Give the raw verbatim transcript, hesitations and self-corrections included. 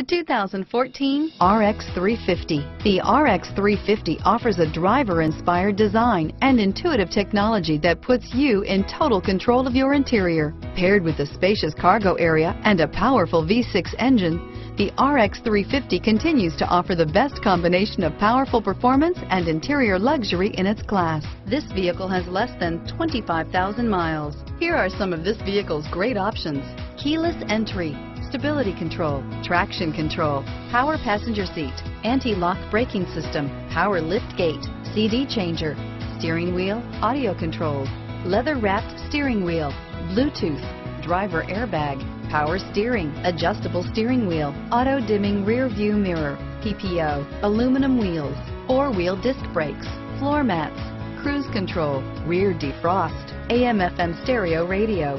The two thousand fourteen R X three fifty. The R X three fifty offers a driver-inspired design and intuitive technology that puts you in total control of your interior. Paired with a spacious cargo area and a powerful V six engine, the R X three fifty continues to offer the best combination of powerful performance and interior luxury in its class. This vehicle has less than twenty-five thousand miles. Here are some of this vehicle's great options: keyless entry, stability control, traction control, power passenger seat, anti-lock braking system, power lift gate, C D changer, steering wheel audio controls, leather-wrapped steering wheel, Bluetooth, driver airbag, power steering, adjustable steering wheel, auto-dimming rear view mirror, P P O, aluminum wheels, four-wheel disc brakes, floor mats, cruise control, rear defrost, A M F M stereo radio.